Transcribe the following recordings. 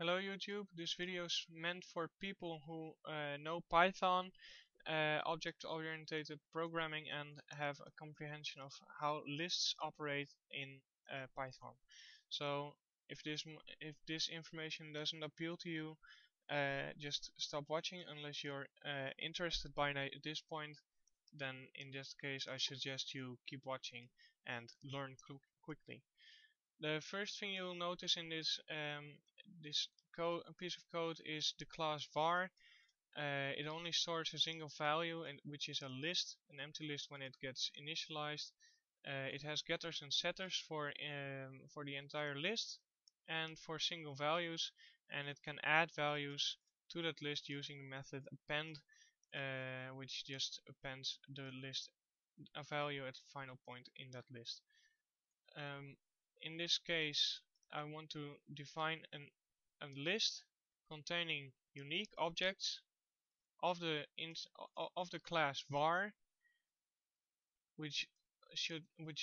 Hello YouTube, this video is meant for people who know Python, object-oriented programming, and have a comprehension of how lists operate in Python. So if this information doesn't appeal to you, just stop watching unless you're interested by this point. Then in this case I suggest you keep watching and learn quickly. The first thing you'll notice in this piece of code is the class var. It only stores a single value, which is a list, an empty list when it gets initialized. It has getters and setters for the entire list and for single values, and it can add values to that list using the method append, which just appends the list a value at the final point in that list. In this case I want to define a list containing unique objects of the class var, which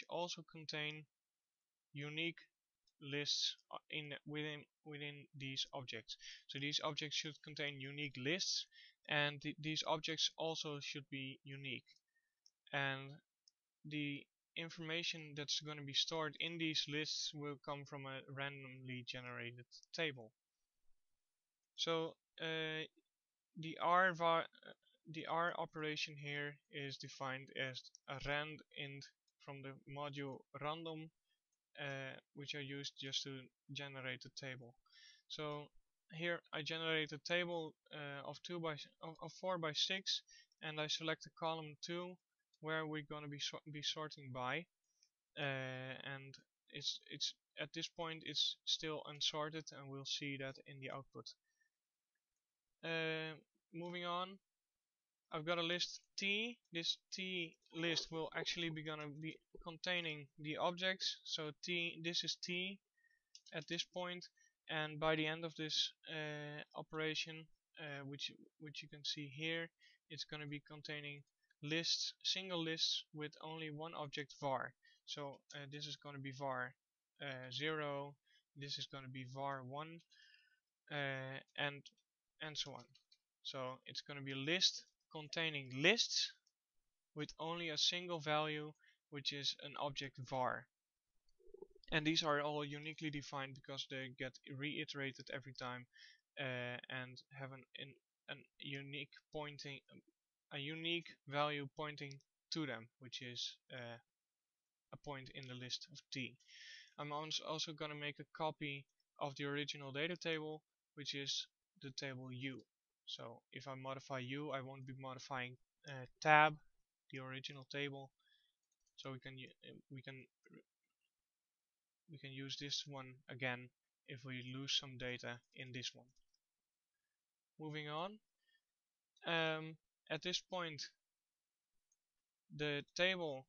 also contain unique lists within these objects. So these objects should contain unique lists, and these objects also should be unique. And the information that's going to be stored in these lists will come from a randomly generated table. So the R operation here is defined as a rand int from the module random, which I used just to generate the table. So here I generate a table of 4 by 6, and I select the column 2 where we're going to be sorting by, and it's at this point it's still unsorted, and we'll see that in the output. Moving on, I've got a list T. This T list will actually be going to be containing the objects. So T, this is T at this point, and by the end of this operation, which you can see here, it's going to be containing lists, single lists with only one object var. So this is going to be var 0, this is going to be var 1, and so on. So it's going to be a list containing lists with only a single value, which is an object var. And these are all uniquely defined because they get reiterated every time and have an unique pointing, a unique value pointing to them, which is a point in the list of T. I'm also going to make a copy of the original data table, which is the table U. So if I modify U, I won't be modifying tab, the original table. So we can use this one again if we lose some data in this one. Moving on, at this point the table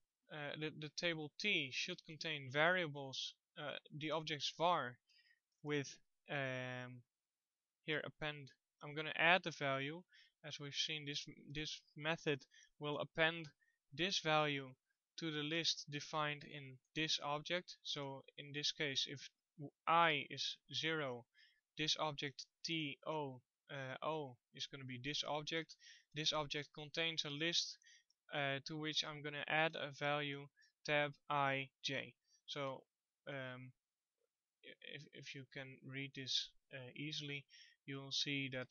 T should contain variables, the objects var with here append. I'm going to add the value. As we've seen, this method will append this value to the list defined in this object. So in this case, if I is 0, this object T O is going to be this object. This object contains a list to which I'm going to add a value tab I j. So if you can read this easily, you'll see that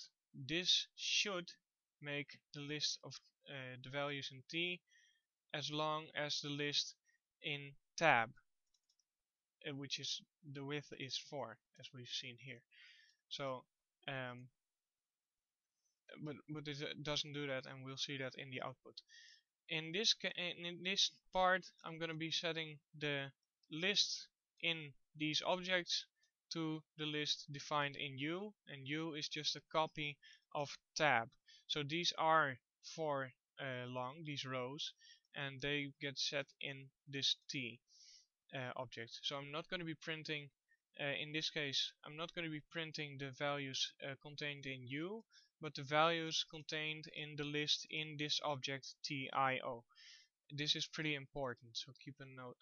this should make the list of the values in T as long as the list in tab, which is the width is 4, as we've seen here. So but it doesn't do that, and we'll see that in the output. In this part, I'm going to be setting the list in these objects to the list defined in U, and U is just a copy of tab. So these are 4 long, these rows, and they get set in this T object. So I'm not going to be printing, in this case, I'm not going to be printing the values contained in U, but the values contained in the list in this object TIO. This is pretty important, so keep a note,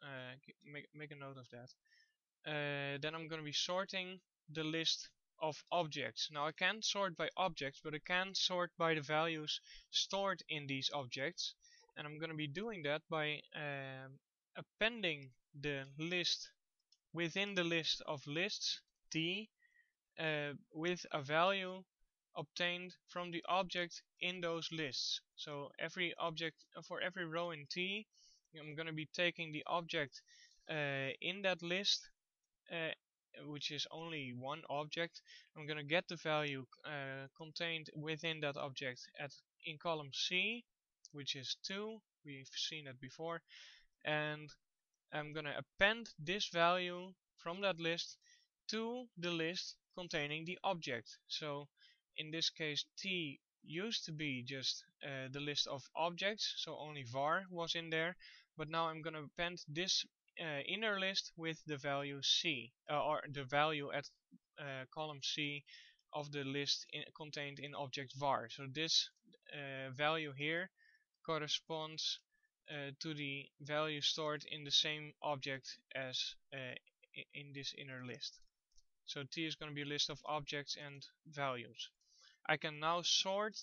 make a note of that. Then I'm going to be sorting the list of objects. Now I can't sort by objects, but I can sort by the values stored in these objects, and I'm going to be doing that by appending the list within the list of lists t with a value obtained from the object in those lists. So every object, for every row in t, I'm going to be taking the object in that list, which is only one object. I'm going to get the value contained within that object in column c, which is 2. We've seen that before. And I'm going to append this value from that list to the list containing the object. So in this case, t used to be just the list of objects, so only var was in there, but now I'm going to append this inner list with the value c, or the value at column c of the list contained in object var. So this value here corresponds to the value stored in the same object as in this inner list. So t is going to be a list of objects and values. I can now sort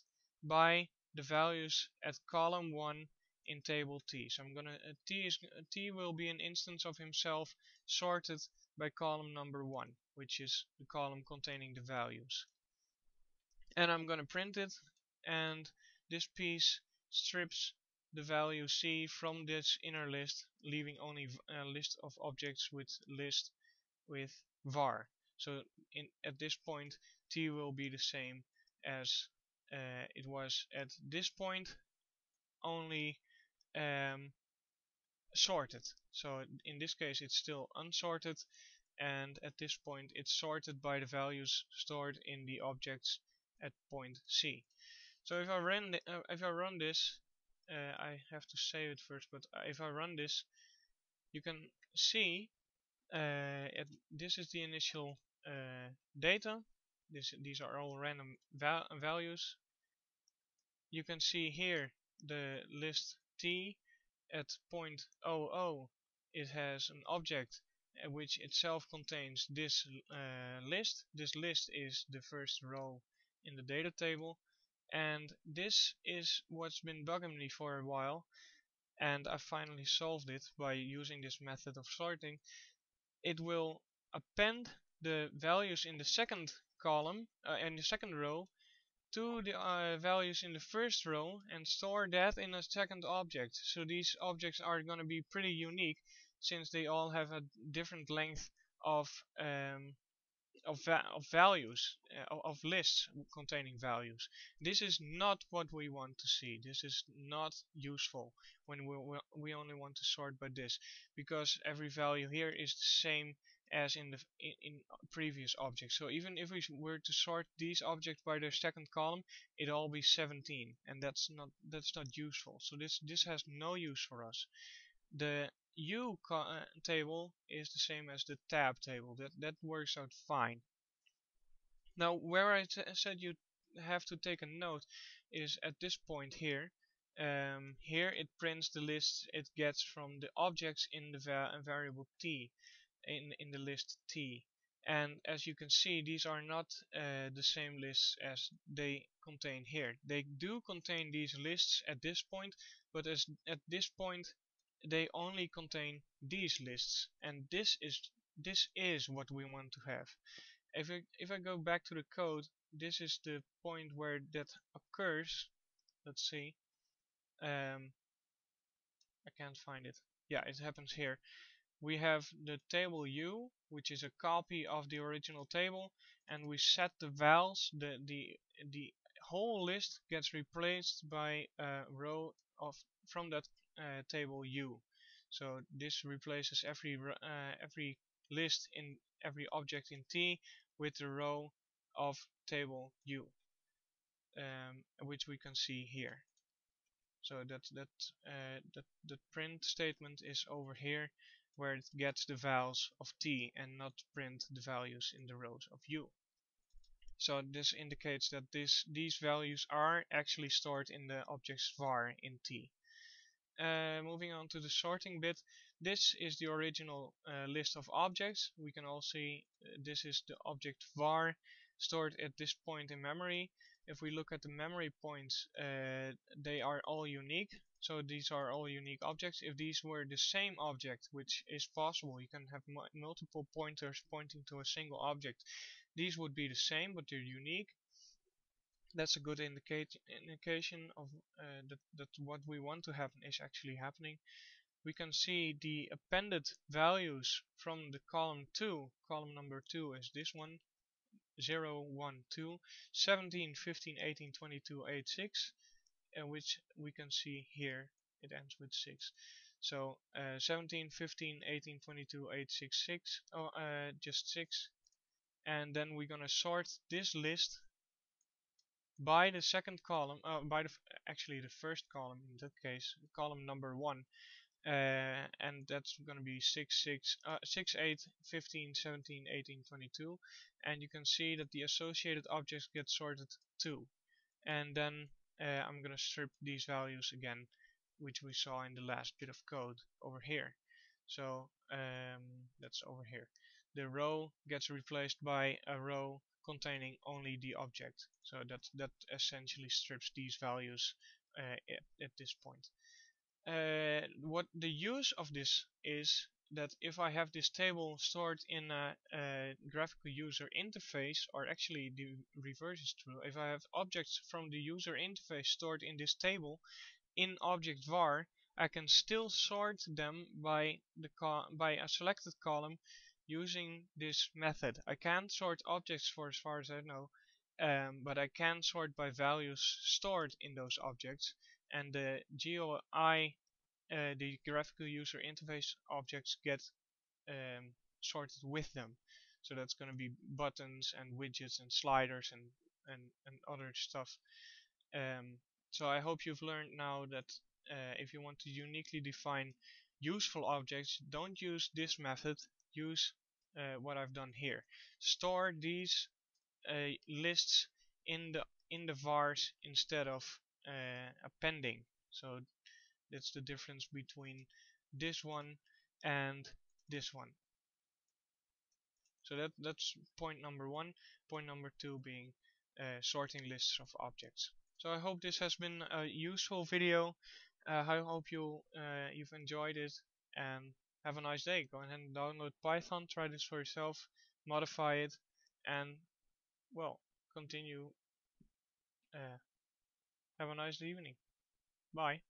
by the values at column 1 in table t. So I'm going to t will be an instance of himself sorted by column number 1, which is the column containing the values. And I'm going to print it, and this piece strips the value c from this inner list, leaving only a list of objects with list with var. So at this point, t will be the same as it was at this point, only sorted. So in this case, it's still unsorted, and at this point, it's sorted by the values stored in the objects at point c. So if I run this, I have to save it first. But if I run this, you can see this is the initial data. These are all random values. You can see here the list t at 0.00. It has an object which itself contains this list. This list is the first row in the data table, and this is what's been bugging me for a while, and I finally solved it by using this method of sorting. It will append the values in the second column and the second row to the values in the first row and store that in a second object. So these objects are going to be pretty unique, since they all have a different length of values, of lists containing values. This is not what we want to see. This is not useful when we only want to sort by this, because every value here is the same as in the previous object. So even if we were to sort these objects by their second column, it'd all be 17, and that's not useful. So this has no use for us. The U table is the same as the tab table. That works out fine. Now, where I said you have to take a note is at this point here. Here it prints the lists it gets from the objects in the variable t, in the list t. And as you can see, these are not the same lists as they contain here. They do contain these lists at this point, but at this point they only contain these lists, and this is what we want to have. If I go back to the code, this is the point where that occurs. Let's see. I can't find it. Yeah, it happens here. We have the table U, which is a copy of the original table, and we set the vals. The whole list gets replaced by a row from that table U. So this replaces every list in every object in T with the row of table U, which we can see here. So that print statement is over here, where it gets the vals of T and not print the values in the rows of U. So this indicates that these values are actually stored in the objects var in T. Moving on to the sorting bit, this is the original list of objects. We can all see this is the object var stored at this point in memory. If we look at the memory points, they are all unique. So these are all unique objects. If these were the same object, which is possible, you can have multiple pointers pointing to a single object. These would be the same, but they're unique. That's a good indication of that what we want to happen is actually happening. We can see the appended values from the column 2. Column number 2 is this one. 0, 1, 2, 17, 15, 18, 22, 8, 6. Which we can see here, it ends with 6. So 17, 15, 18, 22, 8, 6, 6. Just 6. And then we're gonna sort this list by the second column, actually the first column in that case, column number 1. And that's gonna be 6, 8, 15, 17, 18, 22. And you can see that the associated objects get sorted too. And then I'm gonna strip these values again, which we saw in the last bit of code over here. So that's over here. The row gets replaced by a row containing only the object. So that essentially strips these values at this point. What the use of this is that if I have this table stored in a graphical user interface, or actually the reverse is true, if I have objects from the user interface stored in this table, in object var, I can still sort them by a selected column using this method. I can't sort objects for as far as I know, but I can sort by values stored in those objects, and the GUI, the graphical user interface objects get sorted with them. So that's going to be buttons and widgets and sliders and other stuff. So I hope you've learned now that if you want to uniquely define useful objects, don't use this method, use what I've done here. Store these lists in the vars instead of appending. So that's the difference between this one and this one. So that's point number 1. Point number 2 being sorting lists of objects. So I hope this has been a useful video. I hope you've enjoyed it, and have a nice day. Go ahead and download Python, try this for yourself, modify it, and well, continue. Have a nice evening. Bye.